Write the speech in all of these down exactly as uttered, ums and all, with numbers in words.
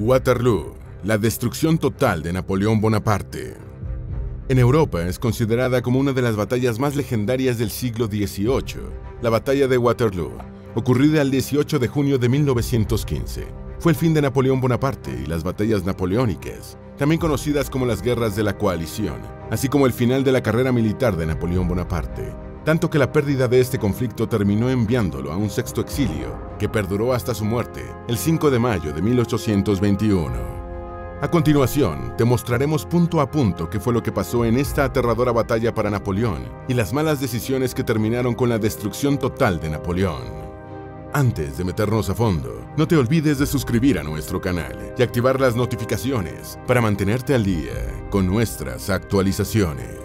Waterloo, la destrucción total de Napoleón Bonaparte. En Europa es considerada como una de las batallas más legendarias del siglo dieciocho, la batalla de Waterloo, ocurrida el dieciocho de junio de mil novecientos quince. Fue el fin de Napoleón Bonaparte y las batallas napoleónicas, también conocidas como las Guerras de la Coalición, así como el final de la carrera militar de Napoleón Bonaparte, tanto que la pérdida de este conflicto terminó enviándolo a un sexto exilio, que perduró hasta su muerte, el cinco de mayo de mil ochocientos veintiuno. A continuación, te mostraremos punto a punto qué fue lo que pasó en esta aterradora batalla para Napoleón y las malas decisiones que terminaron con la destrucción total de Napoleón. Antes de meternos a fondo, no te olvides de suscribir a nuestro canal y activar las notificaciones para mantenerte al día con nuestras actualizaciones.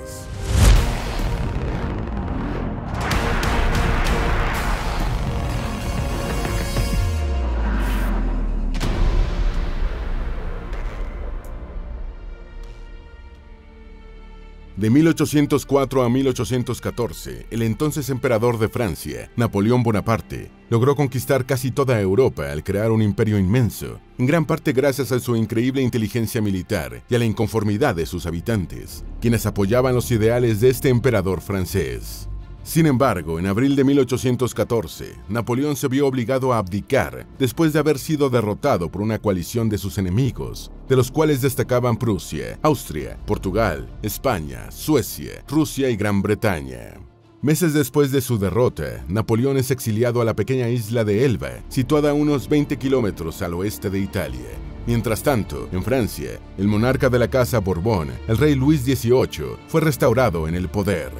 De mil ochocientos cuatro a mil ochocientos catorce, el entonces emperador de Francia, Napoleón Bonaparte, logró conquistar casi toda Europa al crear un imperio inmenso, en gran parte gracias a su increíble inteligencia militar y a la inconformidad de sus habitantes, quienes apoyaban los ideales de este emperador francés. Sin embargo, en abril de mil ochocientos catorce, Napoleón se vio obligado a abdicar después de haber sido derrotado por una coalición de sus enemigos, de los cuales destacaban Prusia, Austria, Portugal, España, Suecia, Rusia y Gran Bretaña. Meses después de su derrota, Napoleón es exiliado a la pequeña isla de Elba, situada a unos veinte kilómetros al oeste de Italia. Mientras tanto, en Francia, el monarca de la Casa Borbón, el rey Luis dieciocho, fue restaurado en el poder.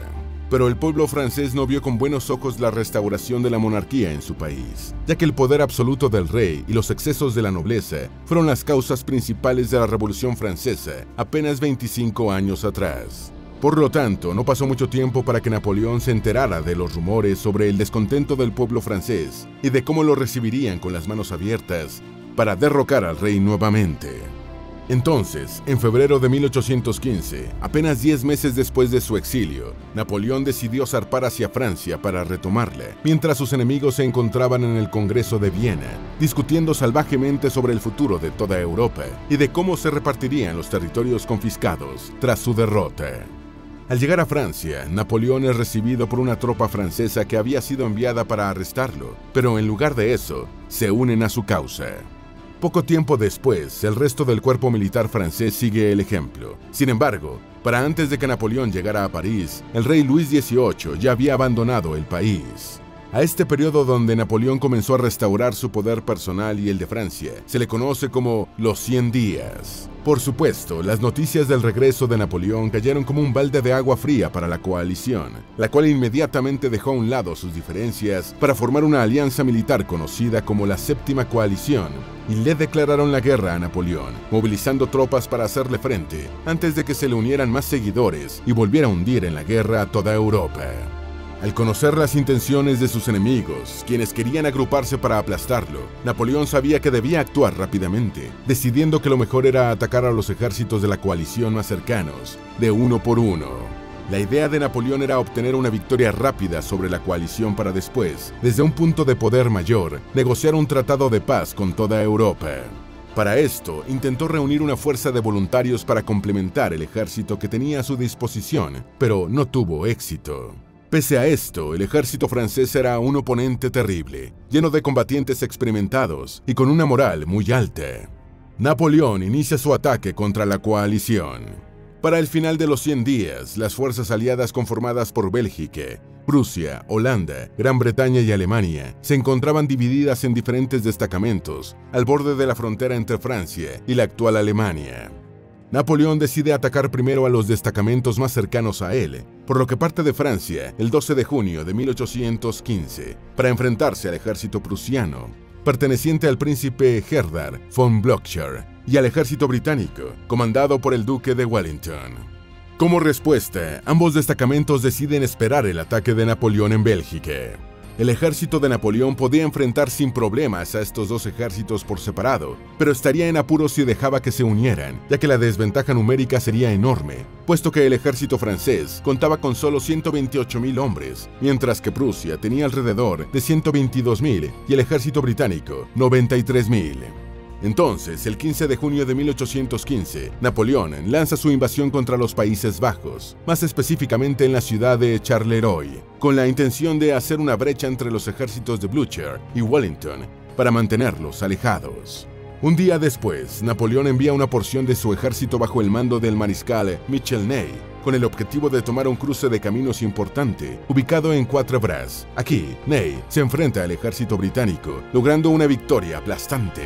Pero el pueblo francés no vio con buenos ojos la restauración de la monarquía en su país, ya que el poder absoluto del rey y los excesos de la nobleza fueron las causas principales de la Revolución Francesa apenas veinticinco años atrás. Por lo tanto, no pasó mucho tiempo para que Napoleón se enterara de los rumores sobre el descontento del pueblo francés y de cómo lo recibirían con las manos abiertas para derrocar al rey nuevamente. Entonces, en febrero de mil ochocientos quince, apenas diez meses después de su exilio, Napoleón decidió zarpar hacia Francia para retomarla, mientras sus enemigos se encontraban en el Congreso de Viena, discutiendo salvajemente sobre el futuro de toda Europa y de cómo se repartirían los territorios confiscados tras su derrota. Al llegar a Francia, Napoleón es recibido por una tropa francesa que había sido enviada para arrestarlo, pero en lugar de eso, se unen a su causa. Poco tiempo después, el resto del cuerpo militar francés sigue el ejemplo. Sin embargo, para antes de que Napoleón llegara a París, el rey Luis dieciocho ya había abandonado el país. A este periodo donde Napoleón comenzó a restaurar su poder personal y el de Francia, se le conoce como los cien días. Por supuesto, las noticias del regreso de Napoleón cayeron como un balde de agua fría para la coalición, la cual inmediatamente dejó a un lado sus diferencias para formar una alianza militar conocida como la Séptima Coalición, y le declararon la guerra a Napoleón, movilizando tropas para hacerle frente, antes de que se le unieran más seguidores y volviera a hundir en la guerra a toda Europa. Al conocer las intenciones de sus enemigos, quienes querían agruparse para aplastarlo, Napoleón sabía que debía actuar rápidamente, decidiendo que lo mejor era atacar a los ejércitos de la coalición más cercanos, de uno por uno. La idea de Napoleón era obtener una victoria rápida sobre la coalición para después, desde un punto de poder mayor, negociar un tratado de paz con toda Europa. Para esto, intentó reunir una fuerza de voluntarios para complementar el ejército que tenía a su disposición, pero no tuvo éxito. Pese a esto, el ejército francés era un oponente terrible, lleno de combatientes experimentados y con una moral muy alta. Napoleón inicia su ataque contra la coalición. Para el final de los cien días, las fuerzas aliadas conformadas por Bélgica, Prusia, Holanda, Gran Bretaña y Alemania se encontraban divididas en diferentes destacamentos al borde de la frontera entre Francia y la actual Alemania. Napoleón decide atacar primero a los destacamentos más cercanos a él, por lo que parte de Francia el doce de junio de mil ochocientos quince para enfrentarse al ejército prusiano, perteneciente al príncipe Gebhard von Blücher, y al ejército británico, comandado por el duque de Wellington. Como respuesta, ambos destacamentos deciden esperar el ataque de Napoleón en Bélgica. El ejército de Napoleón podía enfrentar sin problemas a estos dos ejércitos por separado, pero estaría en apuros si dejaba que se unieran, ya que la desventaja numérica sería enorme, puesto que el ejército francés contaba con solo ciento veintiocho mil hombres, mientras que Prusia tenía alrededor de ciento veintidós mil y el ejército británico noventa y tres mil. Entonces, el quince de junio de mil ochocientos quince, Napoleón lanza su invasión contra los Países Bajos, más específicamente en la ciudad de Charleroi, con la intención de hacer una brecha entre los ejércitos de Blücher y Wellington para mantenerlos alejados. Un día después, Napoleón envía una porción de su ejército bajo el mando del mariscal Michel Ney, con el objetivo de tomar un cruce de caminos importante, ubicado en Quatre Bras. Aquí, Ney se enfrenta al ejército británico, logrando una victoria aplastante.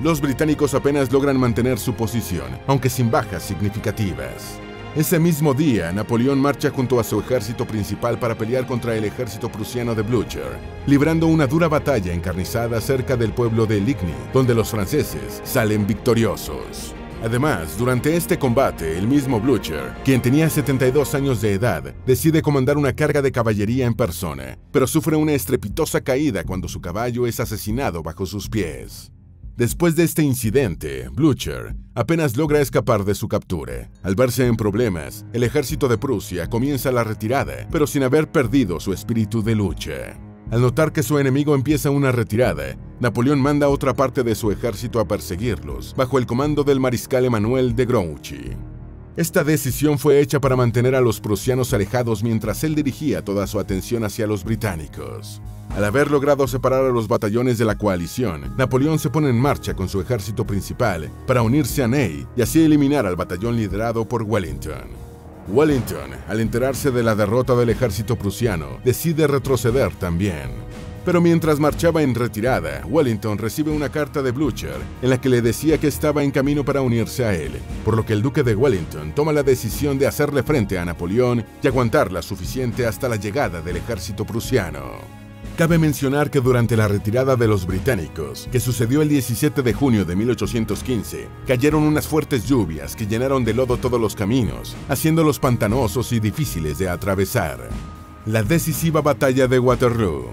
Los británicos apenas logran mantener su posición, aunque sin bajas significativas. Ese mismo día, Napoleón marcha junto a su ejército principal para pelear contra el ejército prusiano de Blücher, librando una dura batalla encarnizada cerca del pueblo de Ligny, donde los franceses salen victoriosos. Además, durante este combate, el mismo Blücher, quien tenía setenta y dos años de edad, decide comandar una carga de caballería en persona, pero sufre una estrepitosa caída cuando su caballo es asesinado bajo sus pies. Después de este incidente, Blücher apenas logra escapar de su captura. Al verse en problemas, el ejército de Prusia comienza la retirada, pero sin haber perdido su espíritu de lucha. Al notar que su enemigo empieza una retirada, Napoleón manda otra parte de su ejército a perseguirlos, bajo el comando del mariscal Emmanuel de Grouchy. Esta decisión fue hecha para mantener a los prusianos alejados mientras él dirigía toda su atención hacia los británicos. Al haber logrado separar a los batallones de la coalición, Napoleón se pone en marcha con su ejército principal para unirse a Ney y así eliminar al batallón liderado por Wellington. Wellington, al enterarse de la derrota del ejército prusiano, decide retroceder también. Pero mientras marchaba en retirada, Wellington recibe una carta de Blücher en la que le decía que estaba en camino para unirse a él, por lo que el duque de Wellington toma la decisión de hacerle frente a Napoleón y aguantarla suficiente hasta la llegada del ejército prusiano. Cabe mencionar que durante la retirada de los británicos, que sucedió el diecisiete de junio de mil ochocientos quince, cayeron unas fuertes lluvias que llenaron de lodo todos los caminos, haciéndolos pantanosos y difíciles de atravesar. La decisiva batalla de Waterloo.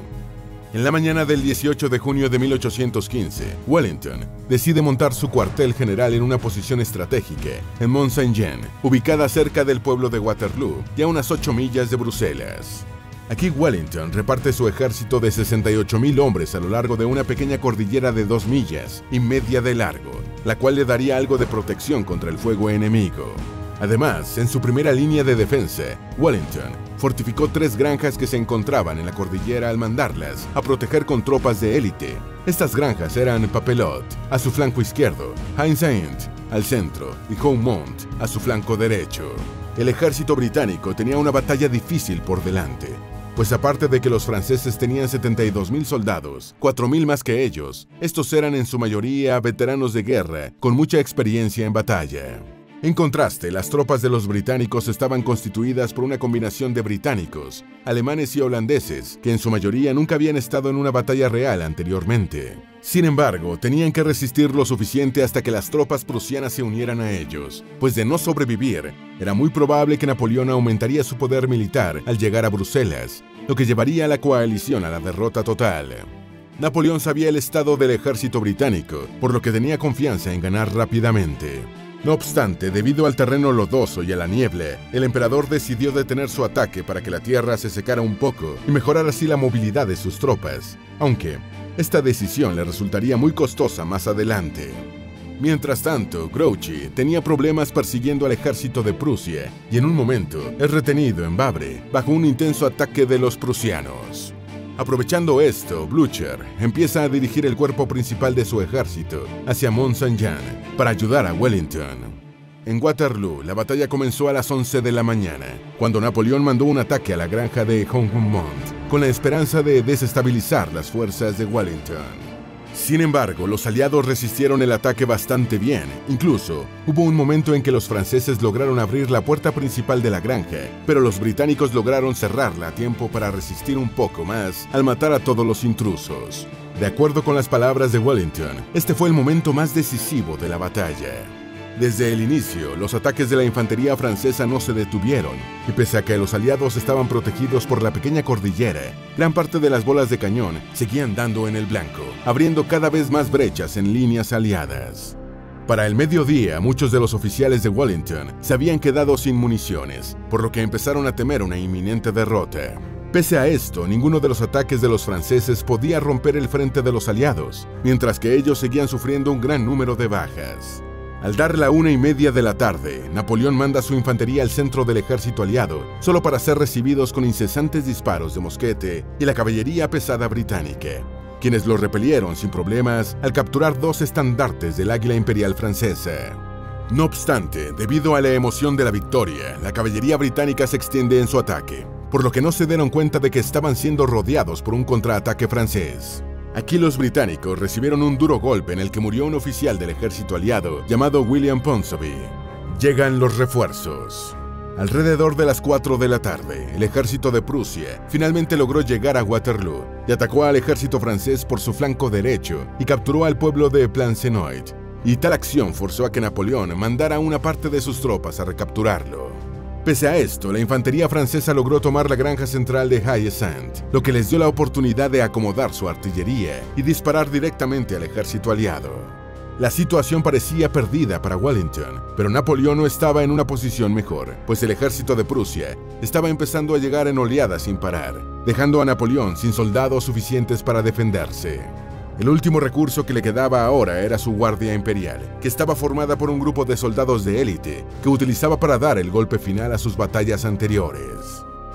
En la mañana del dieciocho de junio de mil ochocientos quince, Wellington decide montar su cuartel general en una posición estratégica en Mont Saint-Jean, ubicada cerca del pueblo de Waterloo y a unas ocho millas de Bruselas. Aquí Wellington reparte su ejército de sesenta y ocho mil hombres a lo largo de una pequeña cordillera de dos millas y media de largo, la cual le daría algo de protección contra el fuego enemigo. Además, en su primera línea de defensa, Wellington fortificó tres granjas que se encontraban en la cordillera al mandarlas a proteger con tropas de élite. Estas granjas eran Papelotte, a su flanco izquierdo, Haie Sainte, al centro, y Hougoumont, a su flanco derecho. El ejército británico tenía una batalla difícil por delante, pues aparte de que los franceses tenían setenta y dos mil soldados, cuatro mil más que ellos, estos eran en su mayoría veteranos de guerra con mucha experiencia en batalla. En contraste, las tropas de los británicos estaban constituidas por una combinación de británicos, alemanes y holandeses, que en su mayoría nunca habían estado en una batalla real anteriormente. Sin embargo, tenían que resistir lo suficiente hasta que las tropas prusianas se unieran a ellos, pues de no sobrevivir, era muy probable que Napoleón aumentaría su poder militar al llegar a Bruselas, lo que llevaría a la coalición a la derrota total. Napoleón sabía el estado del ejército británico, por lo que tenía confianza en ganar rápidamente. No obstante, debido al terreno lodoso y a la niebla, el emperador decidió detener su ataque para que la tierra se secara un poco y mejorar así la movilidad de sus tropas, aunque esta decisión le resultaría muy costosa más adelante. Mientras tanto, Grouchy tenía problemas persiguiendo al ejército de Prusia y en un momento es retenido en Wavre bajo un intenso ataque de los prusianos. Aprovechando esto, Blücher empieza a dirigir el cuerpo principal de su ejército hacia Mont Saint-Jean para ayudar a Wellington. En Waterloo, la batalla comenzó a las once de la mañana, cuando Napoleón mandó un ataque a la granja de Hougoumont con la esperanza de desestabilizar las fuerzas de Wellington. Sin embargo, los aliados resistieron el ataque bastante bien. Incluso, hubo un momento en que los franceses lograron abrir la puerta principal de la granja, pero los británicos lograron cerrarla a tiempo para resistir un poco más al matar a todos los intrusos. De acuerdo con las palabras de Wellington, este fue el momento más decisivo de la batalla. Desde el inicio, los ataques de la infantería francesa no se detuvieron, y pese a que los aliados estaban protegidos por la pequeña cordillera, gran parte de las bolas de cañón seguían dando en el blanco, abriendo cada vez más brechas en líneas aliadas. Para el mediodía, muchos de los oficiales de Wellington se habían quedado sin municiones, por lo que empezaron a temer una inminente derrota. Pese a esto, ninguno de los ataques de los franceses podía romper el frente de los aliados, mientras que ellos seguían sufriendo un gran número de bajas. Al dar la una y media de la tarde, Napoleón manda a su infantería al centro del ejército aliado, solo para ser recibidos con incesantes disparos de mosquete y la caballería pesada británica, quienes lo repelieron sin problemas al capturar dos estandartes del águila imperial francesa. No obstante, debido a la emoción de la victoria, la caballería británica se extiende en su ataque, por lo que no se dieron cuenta de que estaban siendo rodeados por un contraataque francés. Aquí los británicos recibieron un duro golpe en el que murió un oficial del ejército aliado llamado William Ponsonby. Llegan los refuerzos. Alrededor de las cuatro de la tarde, el ejército de Prusia finalmente logró llegar a Waterloo y atacó al ejército francés por su flanco derecho y capturó al pueblo de Plancenoit, y tal acción forzó a que Napoleón mandara una parte de sus tropas a recapturarlo. Pese a esto, la infantería francesa logró tomar la granja central de Haie Sainte, lo que les dio la oportunidad de acomodar su artillería y disparar directamente al ejército aliado. La situación parecía perdida para Wellington, pero Napoleón no estaba en una posición mejor, pues el ejército de Prusia estaba empezando a llegar en oleadas sin parar, dejando a Napoleón sin soldados suficientes para defenderse. El último recurso que le quedaba ahora era su Guardia Imperial, que estaba formada por un grupo de soldados de élite que utilizaba para dar el golpe final a sus batallas anteriores.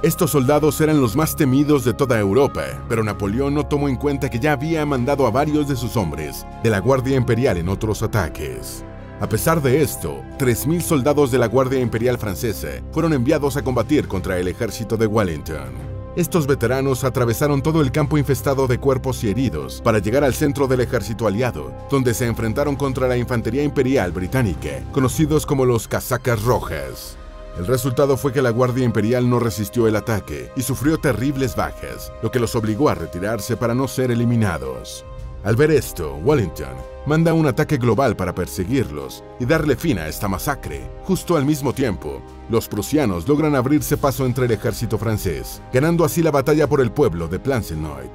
Estos soldados eran los más temidos de toda Europa, pero Napoleón no tomó en cuenta que ya había mandado a varios de sus hombres de la Guardia Imperial en otros ataques. A pesar de esto, tres mil soldados de la Guardia Imperial francesa fueron enviados a combatir contra el ejército de Wellington. Estos veteranos atravesaron todo el campo infestado de cuerpos y heridos para llegar al centro del ejército aliado, donde se enfrentaron contra la Infantería Imperial Británica, conocidos como los Casacas Rojas. El resultado fue que la Guardia Imperial no resistió el ataque y sufrió terribles bajas, lo que los obligó a retirarse para no ser eliminados. Al ver esto, Wellington manda un ataque global para perseguirlos y darle fin a esta masacre. Justo al mismo tiempo, los prusianos logran abrirse paso entre el ejército francés, ganando así la batalla por el pueblo de Plancenoit.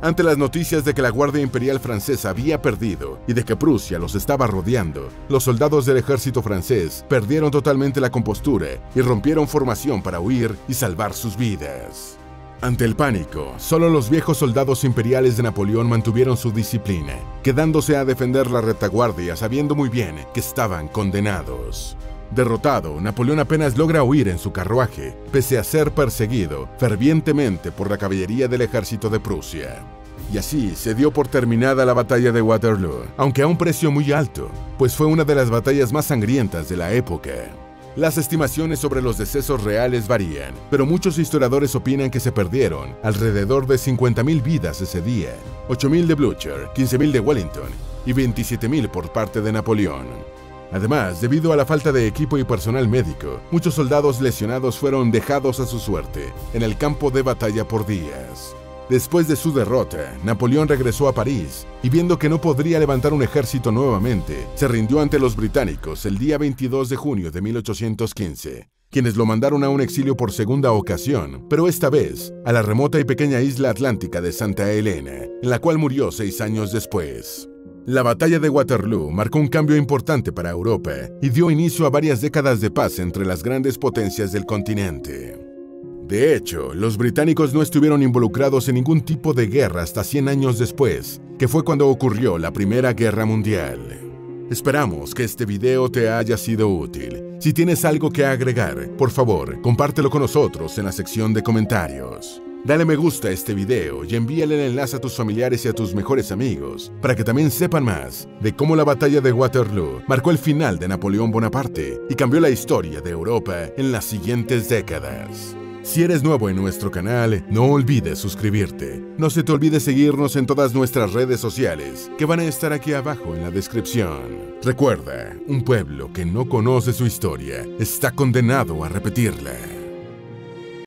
Ante las noticias de que la Guardia Imperial francesa había perdido y de que Prusia los estaba rodeando, los soldados del ejército francés perdieron totalmente la compostura y rompieron formación para huir y salvar sus vidas. Ante el pánico, solo los viejos soldados imperiales de Napoleón mantuvieron su disciplina, quedándose a defender la retaguardia sabiendo muy bien que estaban condenados. Derrotado, Napoleón apenas logra huir en su carruaje, pese a ser perseguido fervientemente por la caballería del ejército de Prusia. Y así se dio por terminada la batalla de Waterloo, aunque a un precio muy alto, pues fue una de las batallas más sangrientas de la época. Las estimaciones sobre los decesos reales varían, pero muchos historiadores opinan que se perdieron alrededor de cincuenta mil vidas ese día, ocho mil de Blücher, quince mil de Wellington y veintisiete mil por parte de Napoleón. Además, debido a la falta de equipo y personal médico, muchos soldados lesionados fueron dejados a su suerte en el campo de batalla por días. Después de su derrota, Napoleón regresó a París y viendo que no podría levantar un ejército nuevamente, se rindió ante los británicos el día veintidós de junio de mil ochocientos quince, quienes lo mandaron a un exilio por segunda ocasión, pero esta vez a la remota y pequeña isla atlántica de Santa Elena, en la cual murió seis años después. La batalla de Waterloo marcó un cambio importante para Europa y dio inicio a varias décadas de paz entre las grandes potencias del continente. De hecho, los británicos no estuvieron involucrados en ningún tipo de guerra hasta cien años después, que fue cuando ocurrió la Primera Guerra Mundial. Esperamos que este video te haya sido útil. Si tienes algo que agregar, por favor, compártelo con nosotros en la sección de comentarios. Dale me gusta a este video y envíale el enlace a tus familiares y a tus mejores amigos, para que también sepan más de cómo la batalla de Waterloo marcó el final de Napoleón Bonaparte y cambió la historia de Europa en las siguientes décadas. Si eres nuevo en nuestro canal, no olvides suscribirte. No se te olvide seguirnos en todas nuestras redes sociales, que van a estar aquí abajo en la descripción. Recuerda, un pueblo que no conoce su historia está condenado a repetirla.